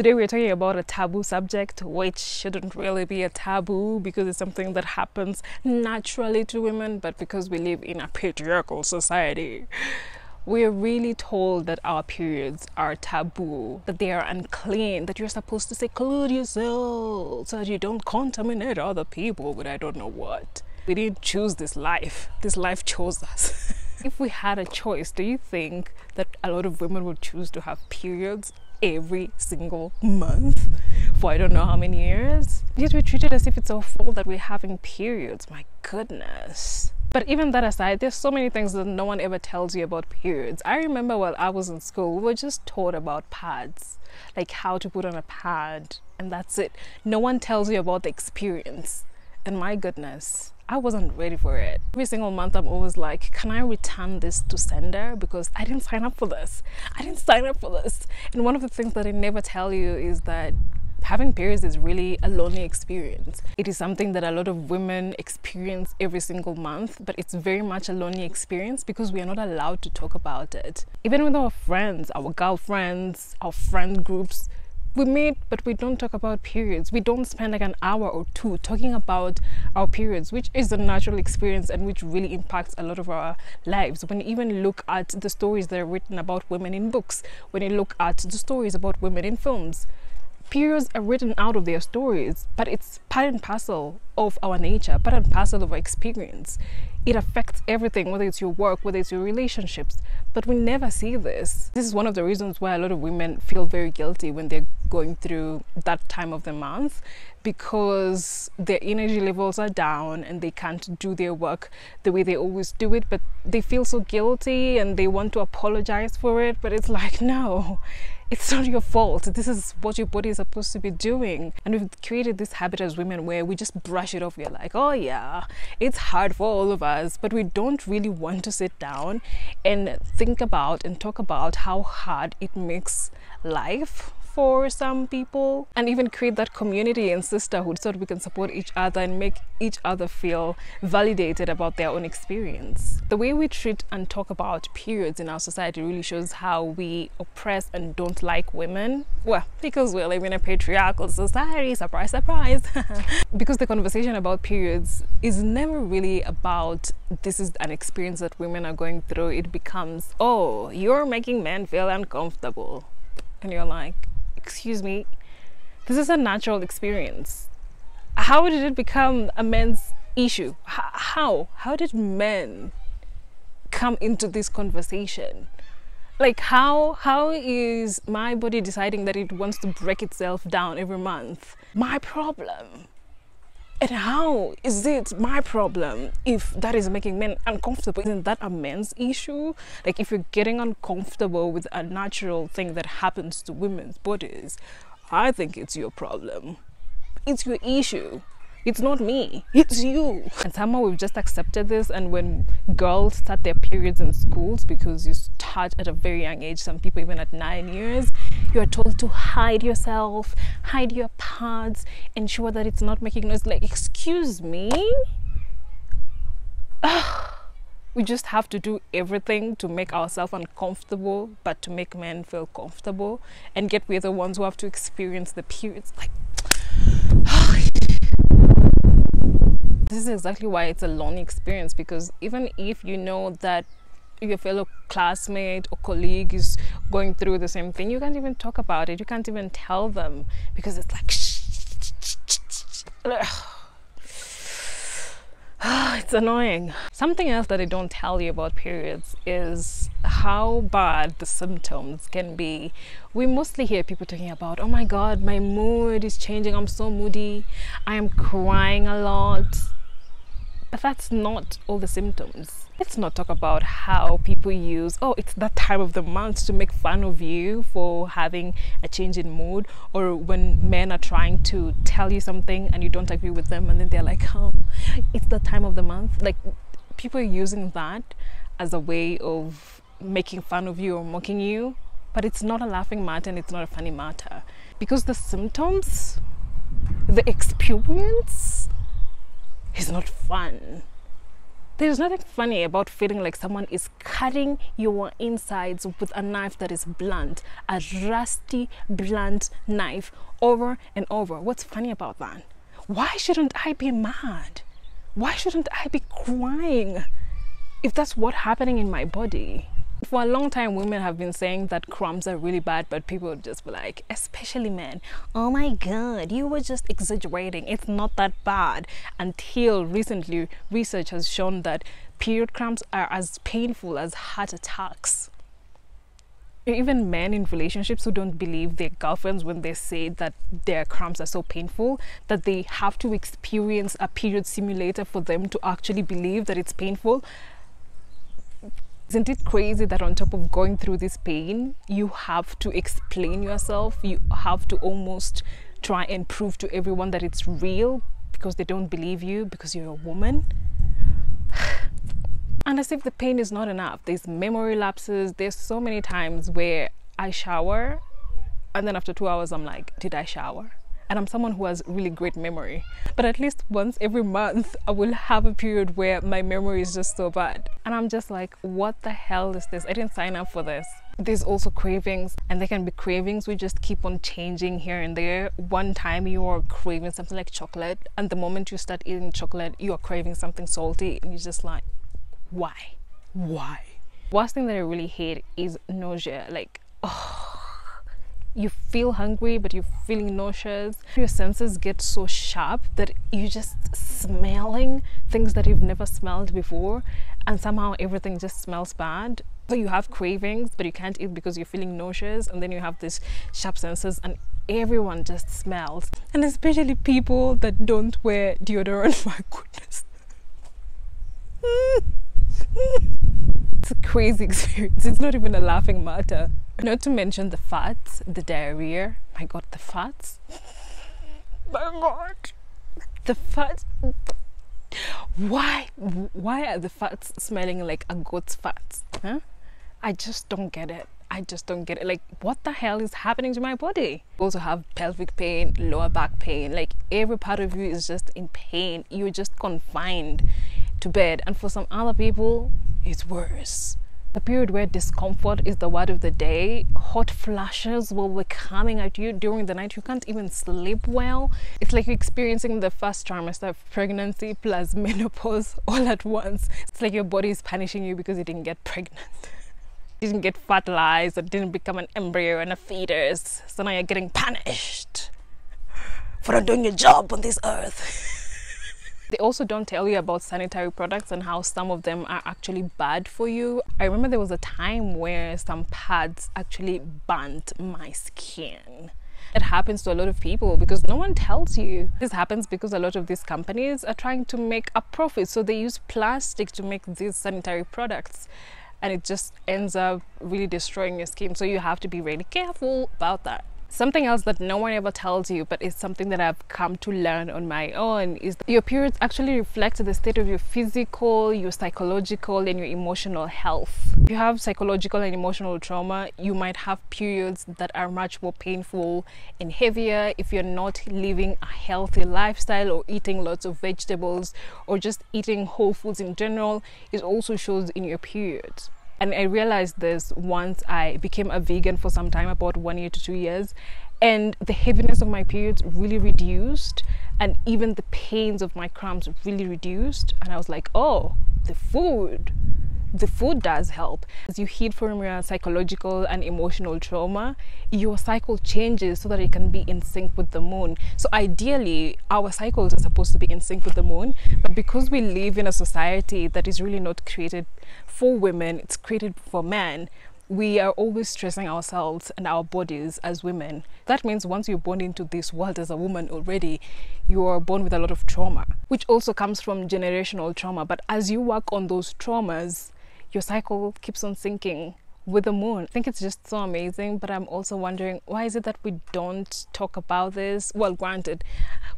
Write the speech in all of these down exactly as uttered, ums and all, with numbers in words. Today we're talking about a taboo subject, which shouldn't really be a taboo because it's something that happens naturally to women, but because we live in a patriarchal society, we're really told that our periods are taboo, that they are unclean, that you're supposed to seclude yourself so that you don't contaminate other people, but I don't know what. We didn't choose this life. This life chose us. If we had a choice, do you think that a lot of women would choose to have periods every single month for I don't know how many years? Yet we're treated as if it's our fault that we're having periods. My goodness. But even that aside, there's so many things that no one ever tells you about periods. I remember while I was in school, we were just taught about pads, like how to put on a pad, and that's it. No one tells you about the experience. And my goodness, I wasn't ready for it. Every single month I'm always like, can I return this to sender? Because I didn't sign up for this. I didn't sign up for this. And one of the things that I never tell you is that having periods is really a lonely experience. It is something that a lot of women experience every single month, but it's very much a lonely experience because we are not allowed to talk about it. Even with our friends, our girlfriends, our friend groups, we meet, but we don't talk about periods. We don't spend like an hour or two talking about our periods, which is a natural experience and which really impacts a lot of our lives. When you even look at the stories that are written about women in books, when you look at the stories about women in films, periods are written out of their stories, but it's part and parcel of our nature, part and parcel of our experience. It affects everything, whether it's your work, whether it's your relationships, but we never see this. This is one of the reasons why a lot of women feel very guilty when they're going through that time of the month, because their energy levels are down and they can't do their work the way they always do it, but they feel so guilty and they want to apologize for it, but it's like, no. It's not your fault. This is what your body is supposed to be doing. And we've created this habit as women where we just brush it off. We're like, oh yeah, it's hard for all of us. But we don't really want to sit down and think about and talk about how hard it makes life for some people, and even create that community and sisterhood so that we can support each other and make each other feel validated about their own experience. The way we treat and talk about periods in our society really shows how we oppress and don't like women. Well, because we live in a patriarchal society, surprise, surprise. Because the conversation about periods is never really about this is an experience that women are going through. It becomes, oh, you're making men feel uncomfortable. And you're like, excuse me, this is a natural experience. How did it become a men's issue? How? How did men come into this conversation? Like how, how is my body deciding that it wants to break itself down every month? My problem. And how is it my problem if that is making men uncomfortable? Isn't that a men's issue? Like if you're getting uncomfortable with a natural thing that happens to women's bodies, I think it's your problem. It's your issue. It's not me. It's you. And somehow we've just accepted this. And when girls start their periods in schools, because you start at a very young age, some people even at nine years, you are told to hide yourself, hide your pads, ensure that it's not making noise. Like, excuse me? Ugh. We just have to do everything to make ourselves uncomfortable, but to make men feel comfortable. And yet we're the ones who have to experience the periods. Like, this is exactly why it's a lonely experience, because even if you know that your fellow classmate or colleague is going through the same thing, you can't even talk about it. You can't even tell them because it's like, it's annoying. Something else that I don't tell you about periods is how bad the symptoms can be. We mostly hear people talking about, oh my God, my mood is changing. I'm so moody. I am crying a lot. But that's not all the symptoms. Let's not talk about how people use, oh, it's that time of the month to make fun of you for having a change in mood, or when men are trying to tell you something and you don't agree with them and then they're like, oh, it's that time of the month. Like, people are using that as a way of making fun of you or mocking you, but it's not a laughing matter and it's not a funny matter. Because the symptoms, the experience, it's not fun. There's nothing funny about feeling like someone is cutting your insides with a knife that is blunt, a rusty, blunt knife over and over. What's funny about that? Why shouldn't I be mad? Why shouldn't I be crying if that's what's happening in my body? For a long time, women have been saying that cramps are really bad, but people would just be like, especially men, oh my god, you were just exaggerating, it's not that bad. Until recently, research has shown that period cramps are as painful as heart attacks. Even men in relationships who don't believe their girlfriends when they say that their cramps are so painful that they have to experience a period simulator for them to actually believe that it's painful. Isn't it crazy that on top of going through this pain, you have to explain yourself? You have to almost try and prove to everyone that it's real because they don't believe you because you're a woman. And as if the pain is not enough, there's memory lapses. There's so many times where I shower and then after two hours I'm like, did I shower? And I'm someone who has really great memory, but at least once every month I will have a period where my memory is just so bad and I'm just like, what the hell is this? I didn't sign up for this. There's also cravings, and there can be cravings we just keep on changing here and there. One time you are craving something like chocolate, and the moment you start eating chocolate you are craving something salty and you're just like, why? Why? Worst thing that I really hate is nausea. Like, oh, you feel hungry but you're feeling nauseous. Your senses get so sharp that you're just smelling things that you've never smelled before, and somehow everything just smells bad. So you have cravings but you can't eat because you're feeling nauseous, and then you have these sharp senses and everyone just smells, and especially people that don't wear deodorant. My goodness. It's a crazy experience. It's not even a laughing matter. Not to mention the fats, the diarrhea. My god, the fats. My god. The fats. Why? Why are the fats smelling like a goat's fats? Huh? I just don't get it. I just don't get it. Like, what the hell is happening to my body? You also have pelvic pain, lower back pain. Like, every part of you is just in pain. You're just confined to bed, and for some other people it's worse. The period where discomfort is the word of the day, hot flashes will be coming at you during the night, you can't even sleep well. It's like you're experiencing the first trimester of pregnancy plus menopause all at once. It's like your body is punishing you because you didn't get pregnant. You didn't get fertilized, or didn't become an embryo and a fetus, so now you're getting punished for not doing your job on this earth. They also don't tell you about sanitary products and how some of them are actually bad for you. I remember there was a time where some pads actually burnt my skin. It happens to a lot of people because no one tells you. This happens because a lot of these companies are trying to make a profit, so they use plastic to make these sanitary products, and it just ends up really destroying your skin. So you have to be really careful about that. Something else that no one ever tells you, but it's something that I've come to learn on my own, is that your periods actually reflect the state of your physical, your psychological, and your emotional health. If you have psychological and emotional trauma, you might have periods that are much more painful and heavier if you're not living a healthy lifestyle or eating lots of vegetables or just eating whole foods in general. It also shows in your periods. And I realized this once I became a vegan for some time, about one year to two years, and the heaviness of my periods really reduced, and even the pains of my cramps really reduced. And I was like, oh, the food, the food does help. As you heal from your psychological and emotional trauma, your cycle changes so that it can be in sync with the moon. So ideally, our cycles are supposed to be in sync with the moon, but because we live in a society that is really not created for women, it's created for men, we are always stressing ourselves and our bodies as women. That means once you're born into this world as a woman already, you are born with a lot of trauma, which also comes from generational trauma. But as you work on those traumas, your cycle keeps on syncing with the moon. I think it's just so amazing, but I'm also wondering, why is it that we don't talk about this? Well, granted,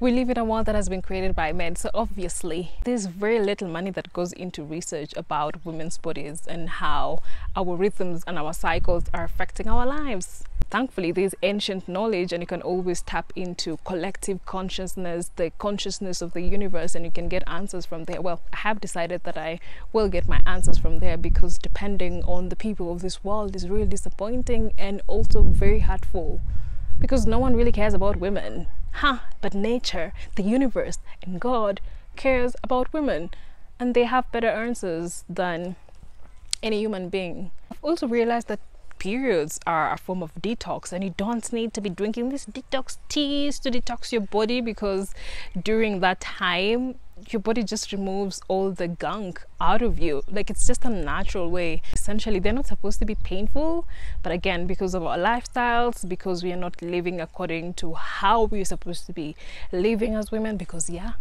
we live in a world that has been created by men, so obviously there's very little money that goes into research about women's bodies and how our rhythms and our cycles are affecting our lives. thankfully there's ancient knowledge, and you can always tap into collective consciousness, the consciousness of the universe, and you can get answers from there. Well, I have decided that I will get my answers from there, because depending on the people of this world is really disappointing and also very hurtful, because no one really cares about women, huh? But nature, the universe, and God cares about women, and they have better answers than any human being. I've also realized that periods are a form of detox, and you don't need to be drinking these detox teas to detox your body, because during that time your body just removes all the gunk out of you. Like, it's just a natural way. Essentially, they're not supposed to be painful, but again, because of our lifestyles, because we are not living according to how we're supposed to be living as women, because yeah,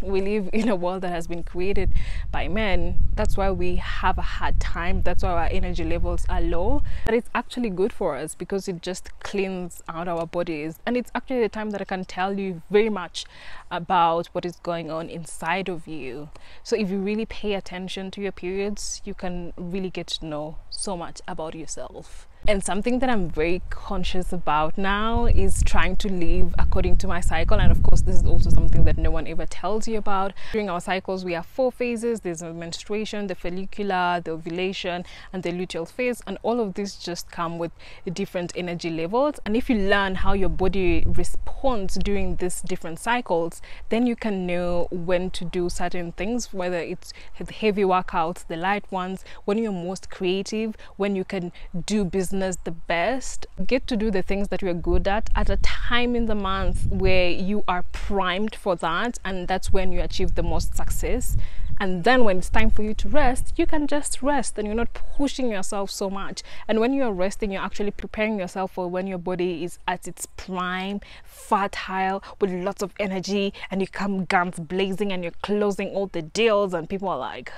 we live in a world that has been created by men. That's why we have a hard time, that's why our energy levels are low. But it's actually good for us, because it just cleans out our bodies, and it's actually the time that I can tell you very much about what is going on inside of you. So if you really pay attention to your periods, you can really get to know so much about yourself. And something that I'm very conscious about now is trying to live according to my cycle. And of course, this is also something that no one ever tells you about. During our cycles, we have four phases. There's the menstruation, the follicular, the ovulation, and the luteal phase. And all of these just come with different energy levels. And if you learn how your body responds during these different cycles, then you can know when to do certain things, whether it's the heavy workouts, the light ones, when you're most creative, when you can do business the best. Get to do the things that you're good at at a time in the month where you are primed for that, and that's when you achieve the most success. And then when it's time for you to rest, you can just rest, and you're not pushing yourself so much. And when you're resting, you're actually preparing yourself for when your body is at its prime, fertile, with lots of energy, and you come guns blazing and you're closing all the deals, and people are like,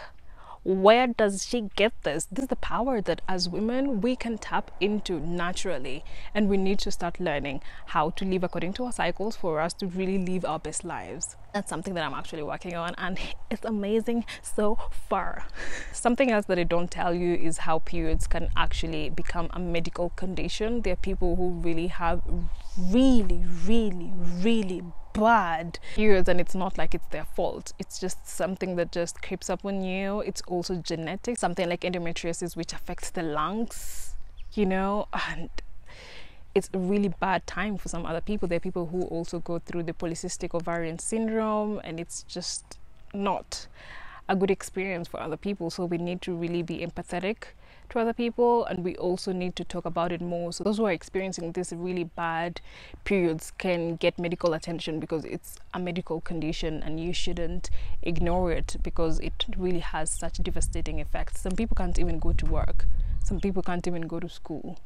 where does she get this? This is the power that as women we can tap into naturally, and we need to start learning how to live according to our cycles for us to really live our best lives. That's something that I'm actually working on, and it's amazing so far. Something else that I don't tell you is how periods can actually become a medical condition. There are people who really have really really really bad periods, and it's not like it's their fault. It's just something that just creeps up on you. It's also genetic, something like endometriosis, which affects the lungs, you know, and it's a really bad time for some other people. There are people who also go through the polycystic ovarian syndrome, and it's just not a good experience for other people. So we need to really be empathetic to other people, and we also need to talk about it more, so those who are experiencing these really bad periods can get medical attention, because it's a medical condition and you shouldn't ignore it, because it really has such devastating effects. Some people can't even go to work, some people can't even go to school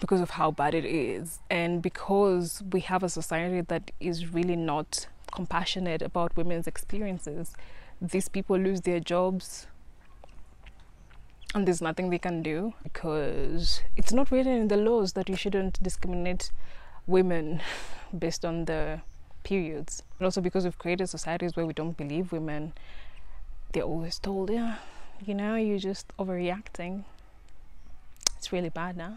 because of how bad it is, and because we have a society that is really not compassionate about women's experiences. These people lose their jobs, and there's nothing they can do, because it's not written in the laws that you shouldn't discriminate women based on their periods. And also because we've created societies where we don't believe women, they're always told, yeah, you know, you're just overreacting. It's really bad now. Huh?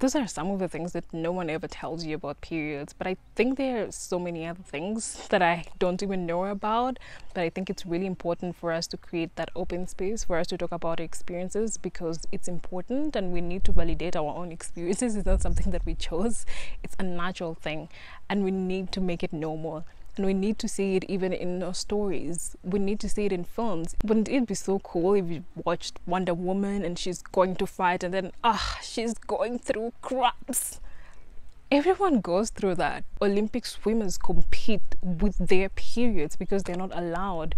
Those are some of the things that no one ever tells you about periods, but I think there are so many other things that I don't even know about. But I think it's really important for us to create that open space for us to talk about experiences, because it's important, and we need to validate our own experiences. It's not something that we chose, it's a natural thing, and we need to make it normal. And we need to see it even in our stories. We need to see it in films. Wouldn't it be so cool if you watched Wonder Woman and she's going to fight, and then ah, she's going through cramps? Everyone goes through that. Olympic swimmers compete with their periods because they're not allowed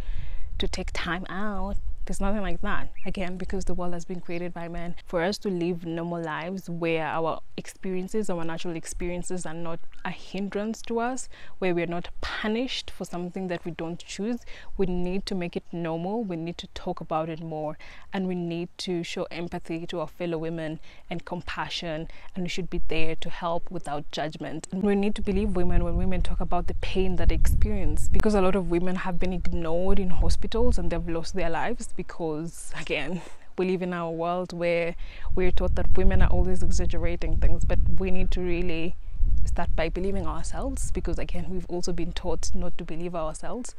to take time out. There's nothing like that. Again, because the world has been created by men. For us to live normal lives where our experiences, our natural experiences, are not a hindrance to us, where we're not punished for something that we don't choose, we need to make it normal. We need to talk about it more, and we need to show empathy to our fellow women and compassion, and we should be there to help without judgment. And we need to believe women when women talk about the pain that they experience, because a lot of women have been ignored in hospitals and they've lost their lives, because again, we live in our world where we're taught that women are always exaggerating things, but we need to really start by believing ourselves, because again, we've also been taught not to believe ourselves,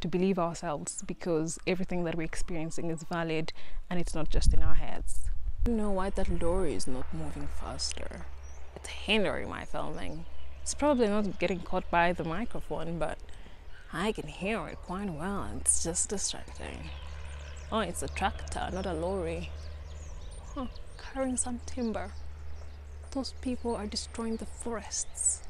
to believe ourselves, because everything that we're experiencing is valid and it's not just in our heads. I don't know why that lorry is not moving faster. It's hindering my filming. It's probably not getting caught by the microphone, but I can hear it quite well. It's just distracting. Oh, it's a tractor, not a lorry. Huh, carrying some timber. Those people are destroying the forests.